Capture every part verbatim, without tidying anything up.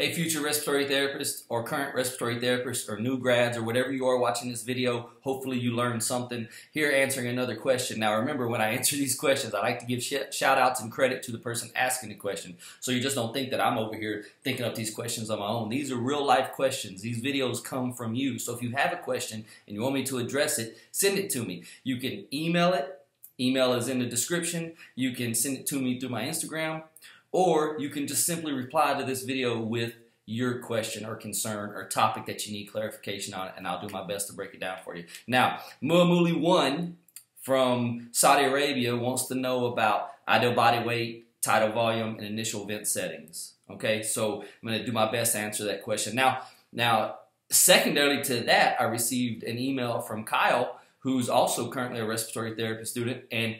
Hey, future respiratory therapists or current respiratory therapists or new grads or whatever you are watching this video, hopefully you learned something here answering another question. Now remember, when I answer these questions, I like to give shout outs and credit to the person asking the question. So you just don't think that I'm over here thinking up these questions on my own. These are real life questions. These videos come from you. So if you have a question and you want me to address it, send it to me. You can email it. Email is in the description. You can send it to me through my Instagram. Or you can just simply reply to this video with your question or concern or topic that you need clarification on, and I'll do my best to break it down for you. Now, Muamuli one from Saudi Arabia wants to know about ideal body weight, tidal volume, and initial vent settings. Okay, so I'm going to do my best to answer that question. Now, now, secondarily to that, I received an email from Kyle, who's also currently a respiratory therapy student, and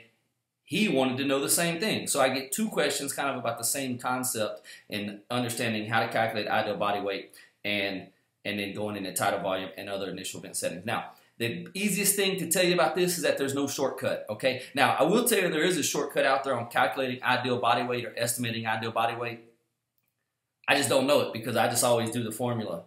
he wanted to know the same thing. So I get two questions kind of about the same concept in understanding how to calculate ideal body weight and, and then going into tidal volume and other initial vent settings. Now, the easiest thing to tell you about this is that there's no shortcut, okay? Now, I will tell you there is a shortcut out there on calculating ideal body weight or estimating ideal body weight. I just don't know it because I just always do the formula.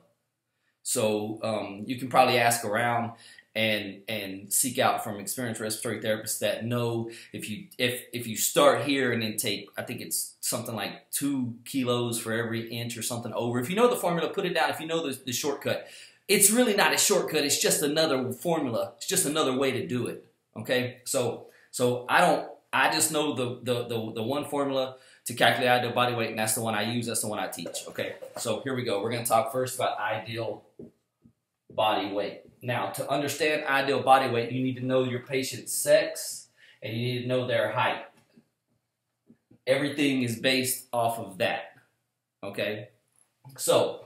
So um, you can probably ask around and and seek out from experienced respiratory therapists that know if you if if you start here and then take, I think it's something like two kilos for every inch or something over. If you know the formula, put it down. If you know the, the shortcut, it's really not a shortcut. It's just another formula. It's just another way to do it. Okay, so so I don't. I just know the the the, the one formula to calculate ideal body weight, and that's the one I use. That's the one I teach. Okay, so here we go. We're gonna talk first about ideal body weight. Now, to understand ideal body weight, you need to know your patient's sex and you need to know their height. Everything is based off of that, okay? So,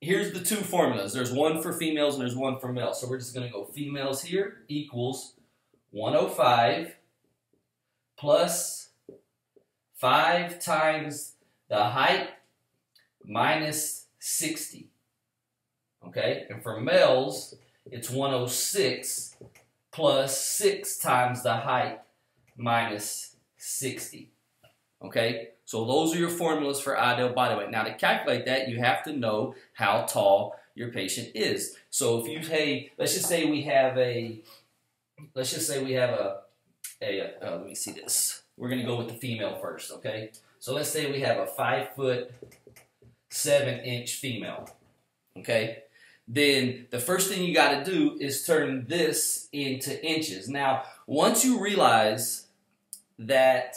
here's the two formulas. There's one for females and there's one for males. So we're just gonna go females here equals one oh five plus five times the height minus sixty. Okay, and for males, it's one oh six plus six times the height minus sixty. Okay, so those are your formulas for ideal body weight. Now, to calculate that, you have to know how tall your patient is. So if you say, let's just say we have a, let's just say we have a, a, a uh, let me see this. We're going to go with the female first, okay? So let's say we have a five foot, seven inch female, okay? Then the first thing you got to do is turn this into inches. Now, once you realize that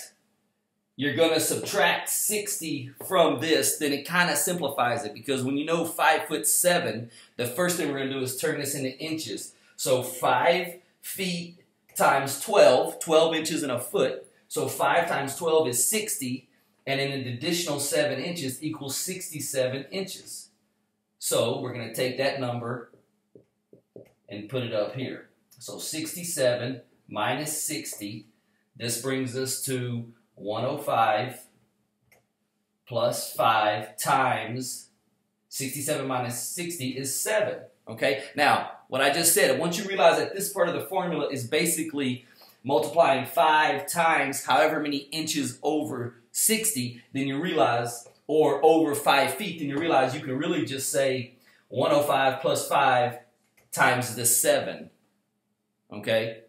you're going to subtract sixty from this, then it kind of simplifies it, because when you know five foot seven, the first thing we're going to do is turn this into inches. So five feet times twelve, twelve inches in a foot. So five times twelve is sixty, and then an additional seven inches equals sixty-seven inches. So we're going to take that number and put it up here. So sixty-seven minus sixty, this brings us to one oh five plus five times sixty-seven minus sixty is seven. Okay, now what I just said, once you realize that this part of the formula is basically multiplying five times however many inches over sixty, then you realize, or over five feet, then you realize you can really just say one oh five plus five times the seven, okay?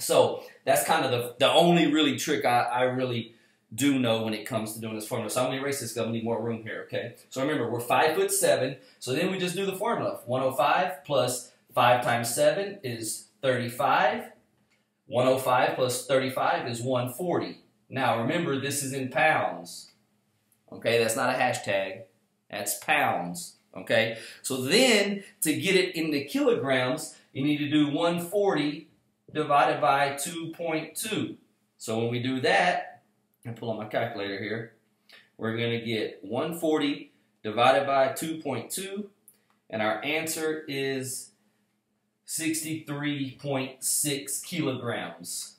So that's kind of the, the only really trick I, I really do know when it comes to doing this formula. So I'm going to erase this because I need more room here, okay? So remember, we're five foot seven, so then we just do the formula. one oh five plus five times seven is thirty-five. one oh five plus thirty-five is one forty. Now remember, this is in pounds. Okay, that's not a hashtag, that's pounds, okay? So then, to get it into kilograms, you need to do one forty divided by two point two. So when we do that, I pull on my calculator here, we're going to get one forty divided by two point two, and our answer is sixty-three point six kilograms.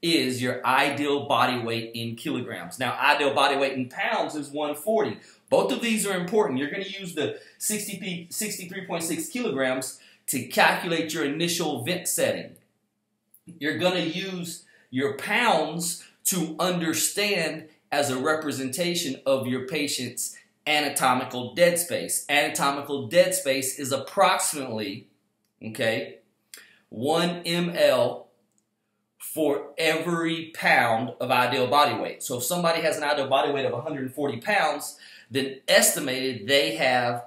Is your ideal body weight in kilograms. Now, ideal body weight in pounds is one forty. Both of these are important. You're going to use the sixty-three point six kilograms to calculate your initial vent setting. You're going to use your pounds to understand as a representation of your patient's anatomical dead space. Anatomical dead space is approximately, okay, one milliliter for every pound of ideal body weight. So if somebody has an ideal body weight of one hundred forty pounds, then estimated they have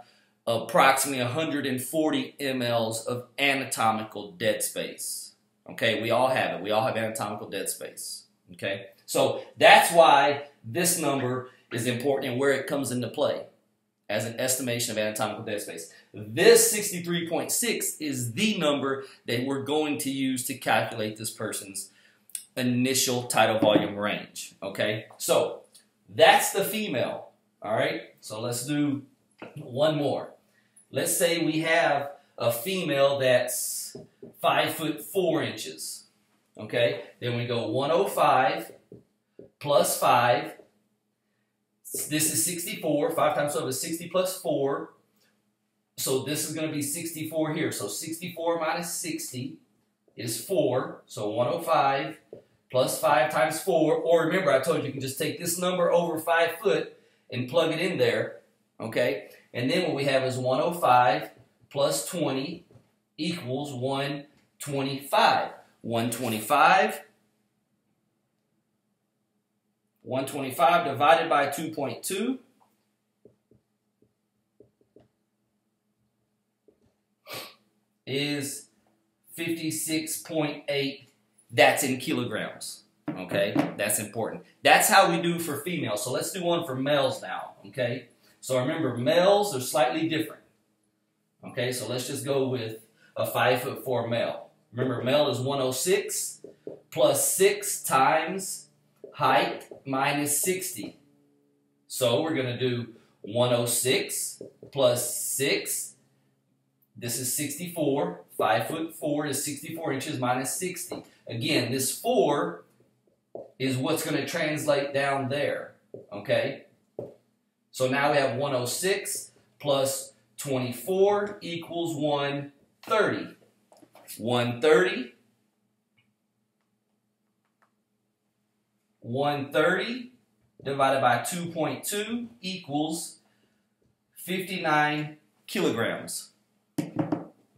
approximately one hundred forty milliliters of anatomical dead space. Okay, we all have it. We all have anatomical dead space. Okay, so that's why this number is important and where it comes into play as an estimation of anatomical dead space. This sixty-three point six is the number that we're going to use to calculate this person's initial tidal volume range. Okay, so that's the female. All right, so let's do one more. Let's say we have a female that's five foot four inches. Okay, then we go one oh five plus five. This is sixty-four. Five times twelve is sixty plus four. So this is going to be sixty-four here. So sixty-four minus sixty is four. So one oh five plus five times four. Or remember, I told you you can just take this number over five foot and plug it in there. Okay, and then what we have is one oh five plus twenty equals one twenty-five. one twenty-five, one twenty-five divided by two point two is fifty-six point eight. That's in kilograms. Okay, that's important. That's how we do for females. So let's do one for males now. Okay. So remember, males are slightly different. Okay, so let's just go with a five foot four male. Remember, male is one oh six plus six times height minus sixty. So we're going to do one oh six plus six. This is sixty-four. five foot four is sixty-four inches minus sixty. Again, this four is what's going to translate down there. Okay? So now we have one oh six plus twenty-four equals one thirty. one thirty. one thirty divided by two point two equals fifty-nine kilograms.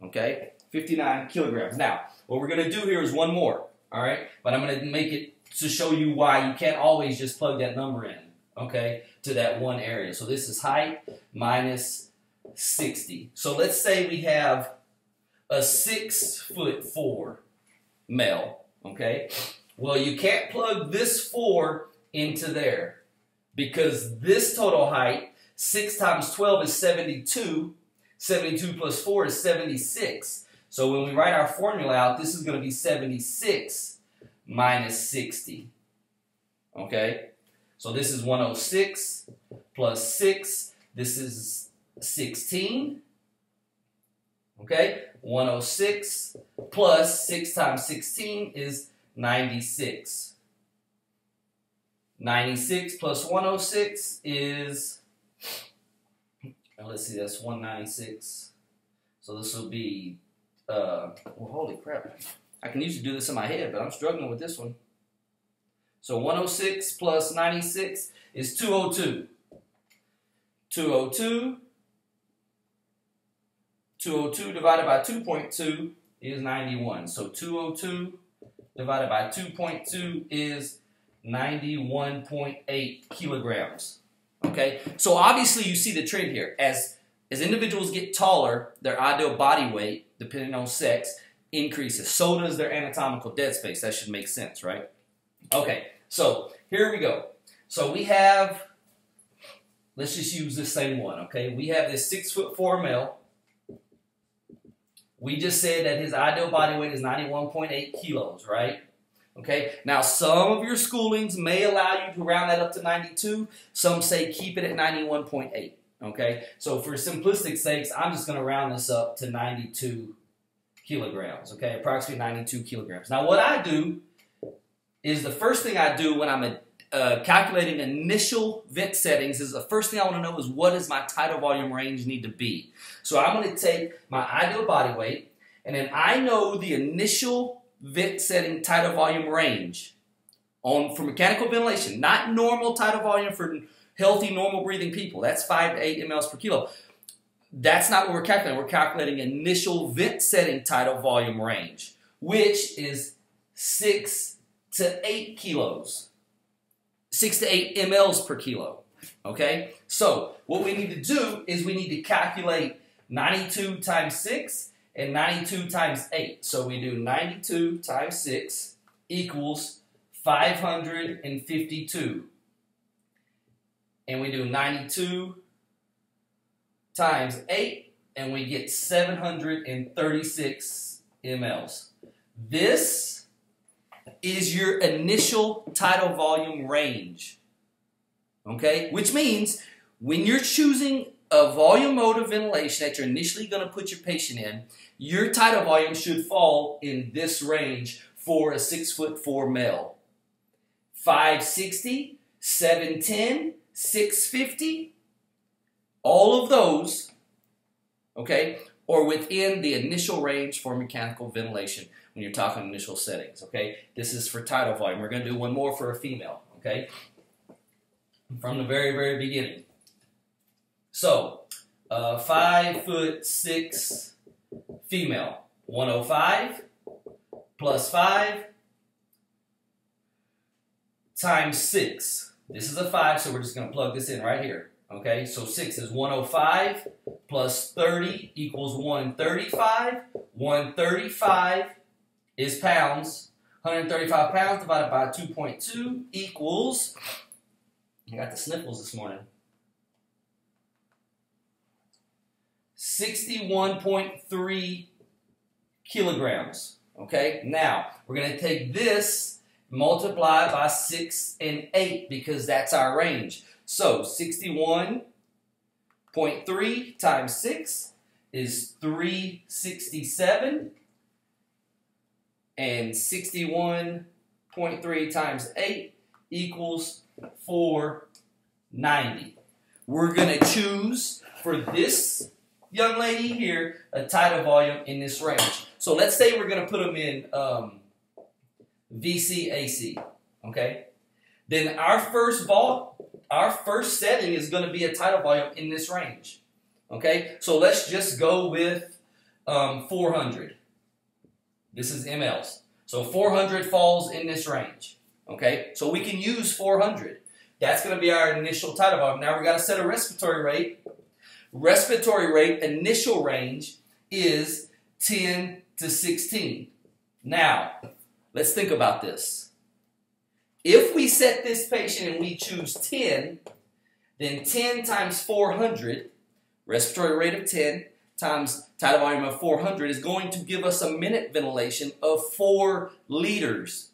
Okay? fifty-nine kilograms. Now, what we're going to do here is one more. All right? But I'm going to make it to show you why you can't always just plug that number in. Okay, to that one area. So this is height minus sixty. So let's say we have a six foot four male. Okay, well, you can't plug this four into there because this total height, six times twelve is seventy-two. seventy-two plus four is seventy-six. So when we write our formula out, this is going to be seventy-six minus sixty. Okay. So this is one oh six plus six. This is sixteen. Okay? one oh six plus six times sixteen is ninety-six. ninety-six plus one oh six is, let's see, that's one ninety-six. So this will be, uh, well, holy crap. I can usually do this in my head, but I'm struggling with this one. So one oh six plus ninety-six is two oh two. two oh two. two oh two divided by two point two is ninety-one. So two oh two divided by two point two is ninety-one point eight kilograms. Okay? So obviously you see the trend here. As, as individuals get taller, their ideal body weight, depending on sex, increases. So does their anatomical dead space. That should make sense, right? Okay. So here we go. So we have, let's just use this same one, okay? We have this six foot four male. We just said that his ideal body weight is ninety-one point eight kilos, right? Okay, now some of your schoolings may allow you to round that up to ninety-two. Some say keep it at ninety-one point eight, okay? So for simplistic sakes, I'm just going to round this up to ninety-two kilograms, okay? Approximately ninety-two kilograms. Now what I do is the first thing I do when I'm a, uh, calculating initial vent settings is the first thing I want to know is what does my tidal volume range need to be? So I'm going to take my ideal body weight, and then I know the initial vent setting tidal volume range on for mechanical ventilation, not normal tidal volume for healthy, normal breathing people. That's five to eight milliliters per kilo. That's not what we're calculating. We're calculating initial vent setting tidal volume range, which is six to eight kilos. six to eight milliliters per kilo, okay? So what we need to do is we need to calculate ninety-two times six and ninety-two times eight. So we do ninety-two times six equals five hundred fifty-two. And we do ninety-two times eight, and we get seven hundred thirty-six milliliters. This is your initial tidal volume range, okay? Which means when you're choosing a volume mode of ventilation that you're initially going to put your patient in, your tidal volume should fall in this range for a six foot four male. five sixty, seven ten, six fifty, all of those, okay, or within the initial range for mechanical ventilation when you're talking initial settings, okay? This is for tidal volume. We're going to do one more for a female, okay? From the very, very beginning. So, uh, five foot six female, one oh five plus five times six. This is a five, so we're just going to plug this in right here. Okay, so six is one oh five plus thirty equals one thirty-five. one thirty-five is pounds. one hundred thirty-five pounds divided by two point two equals, I got the sniffles this morning, sixty-one point three kilograms. Okay, now we're going to take this, multiply by six and eight because that's our range. So sixty-one point three times six is three sixty-seven, and sixty-one point three times eight equals four ninety. We're going to choose for this young lady here a tidal volume in this range. So let's say we're going to put them in um, V C A C, okay? Then our first ball, our first setting is going to be a tidal volume in this range, okay? So let's just go with um, four hundred. This is mLs. So four hundred falls in this range, okay? So we can use four hundred. That's going to be our initial tidal volume. Now we've got to set a respiratory rate. Respiratory rate initial range is ten to sixteen. Now, let's think about this. If we set this patient and we choose ten, then ten times four hundred, respiratory rate of ten, times tidal volume of four hundred is going to give us a minute ventilation of four liters.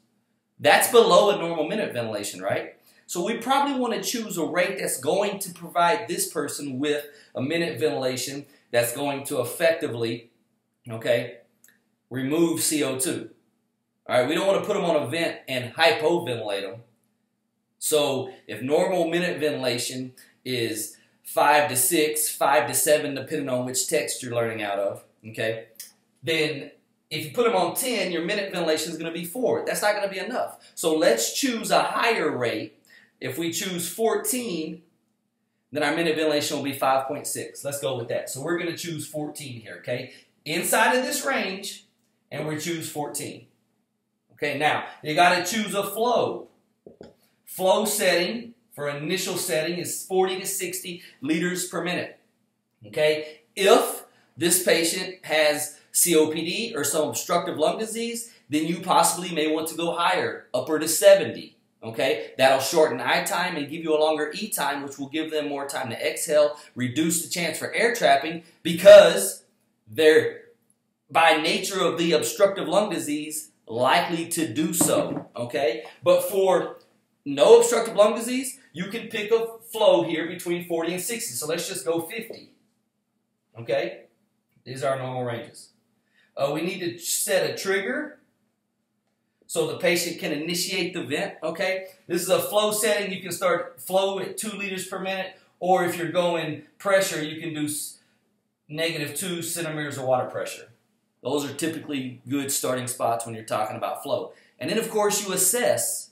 That's below a normal minute ventilation, right? So we probably want to choose a rate that's going to provide this person with a minute ventilation that's going to effectively, okay, remove C O two. All right, we don't want to put them on a vent and hypoventilate them. So if normal minute ventilation is five to six, five to seven, depending on which text you're learning out of, okay, then if you put them on ten, your minute ventilation is going to be four. That's not going to be enough. So let's choose a higher rate. If we choose fourteen, then our minute ventilation will be five point six. Let's go with that. So we're going to choose fourteen here, okay? Inside of this range, and we choose fourteen. Okay, now, you got to choose a flow. Flow setting for initial setting is forty to sixty liters per minute. Okay, if this patient has C O P D or some obstructive lung disease, then you possibly may want to go higher, upper to seventy. Okay, that'll shorten I time and give you a longer E time, which will give them more time to exhale, reduce the chance for air trapping because they're, by nature of the obstructive lung disease, likely to do so, okay? But for no obstructive lung disease, you can pick a flow here between forty and sixty. So let's just go fifty, okay? These are our normal ranges. Uh, we need to set a trigger so the patient can initiate the vent, okay? This is a flow setting. You can start flow at two liters per minute, or if you're going pressure, you can do negative two centimeters of water pressure. Those are typically good starting spots when you're talking about flow. And then, of course, you assess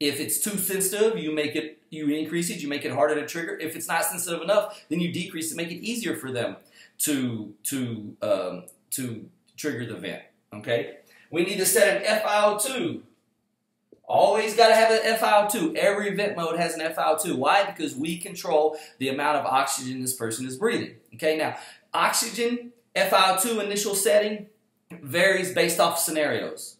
If it's too sensitive, you make it, you increase it, you make it harder to trigger. If it's not sensitive enough, then you decrease to make it easier for them to to um, to trigger the vent. Okay. We need to set an F I O two. Always got to have an F I O two. Every vent mode has an F I O two. Why? Because we control the amount of oxygen this person is breathing. Okay. Now, oxygen F I O two initial setting varies based off scenarios.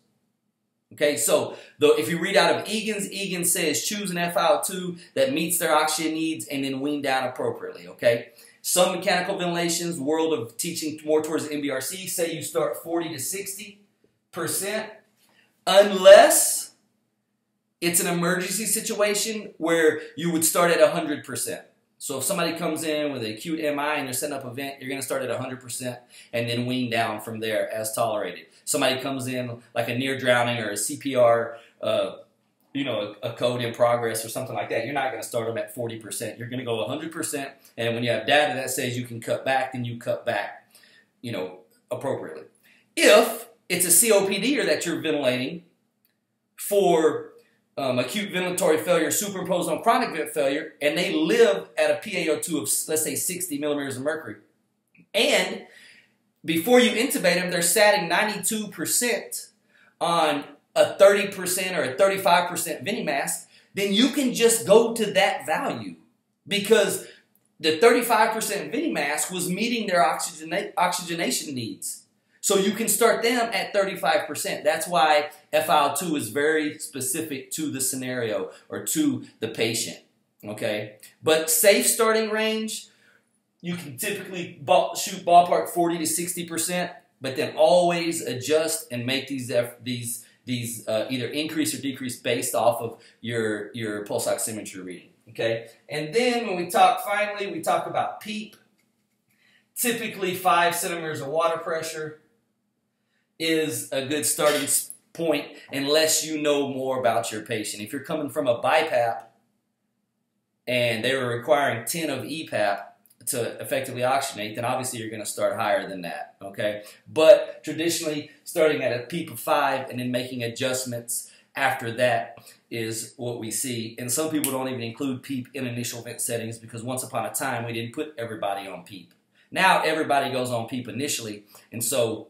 Okay, so though if you read out of Egan's, Egan says choose an F I O two that meets their oxygen needs and then wean down appropriately, okay? Some mechanical ventilations, world of teaching more towards the M B R C, say you start forty to sixty percent unless it's an emergency situation where you would start at one hundred percent. So if somebody comes in with an acute M I and they're setting up a vent, you're going to start at one hundred percent and then wean down from there as tolerated. Somebody comes in like a near drowning or a C P R, uh, you know, a, a code in progress or something like that. You're not going to start them at forty percent. You're going to go one hundred percent. And when you have data that says you can cut back, then you cut back, you know, appropriately. If it's a C O P D or that you're ventilating for um, acute ventilatory failure superimposed on chronic vent failure, and they live at a P A O two of, let's say, sixty millimeters of mercury, and before you intubate them, they're satting ninety-two percent on a thirty percent or a thirty-five percent venti mask, then you can just go to that value because the thirty-five percent venti mask was meeting their oxygenate, oxygenation needs. So you can start them at thirty-five percent. That's why F I O two is very specific to the scenario or to the patient, okay? But safe starting range, you can typically ball, shoot ballpark forty to sixty percent, but then always adjust and make these these these uh, either increase or decrease based off of your your pulse oximetry reading. Okay, and then when we talk finally, we talk about PEEP. Typically, five centimeters of water pressure is a good starting point, unless you know more about your patient. If you're coming from a BiPAP and they were requiring ten of E PAP to effectively oxygenate, then obviously you're going to start higher than that, okay? But traditionally, starting at a PEEP of five and then making adjustments after that is what we see. And some people don't even include PEEP in initial vent settings because once upon a time, we didn't put everybody on PEEP. Now everybody goes on PEEP initially, and so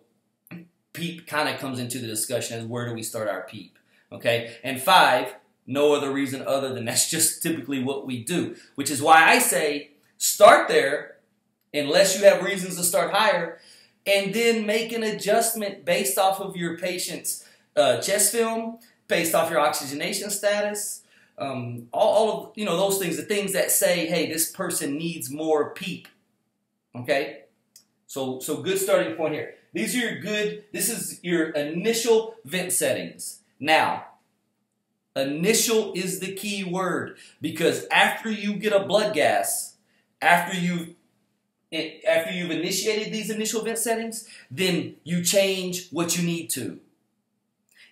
PEEP kind of comes into the discussion as where do we start our PEEP, okay? And five, no other reason other than that's just typically what we do, which is why I say start there, unless you have reasons to start higher, and then make an adjustment based off of your patient's uh, chest film, based off your oxygenation status, um, all, all of you know those things, the things that say, hey, this person needs more PEEP. Okay, so so good starting point here. These are your good. This is your initial vent settings. Now, initial is the key word because after you get a blood gas, After you've, after you've initiated these initial vent settings, then you change what you need to.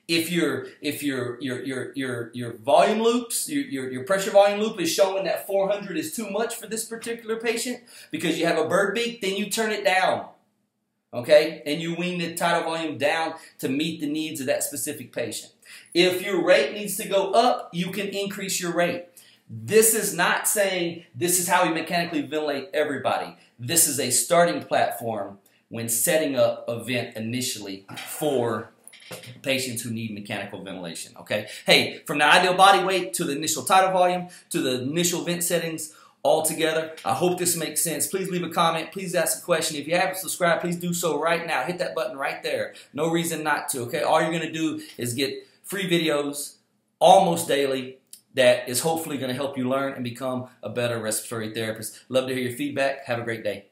If your if your your your your your volume loops, your, your your pressure volume loop is showing that four hundred is too much for this particular patient because you have a bird beak, then you turn it down, okay, and you wean the tidal volume down to meet the needs of that specific patient. If your rate needs to go up, you can increase your rate. This is not saying this is how we mechanically ventilate everybody. This is a starting platform when setting up a vent initially for patients who need mechanical ventilation, okay? Hey, from the ideal body weight to the initial tidal volume to the initial vent settings all together, I hope this makes sense. Please leave a comment. Please ask a question. If you haven't subscribed, please do so right now. Hit that button right there. No reason not to, okay? All you're going to do is get free videos almost daily that is hopefully going to help you learn and become a better respiratory therapist. Love to hear your feedback. Have a great day.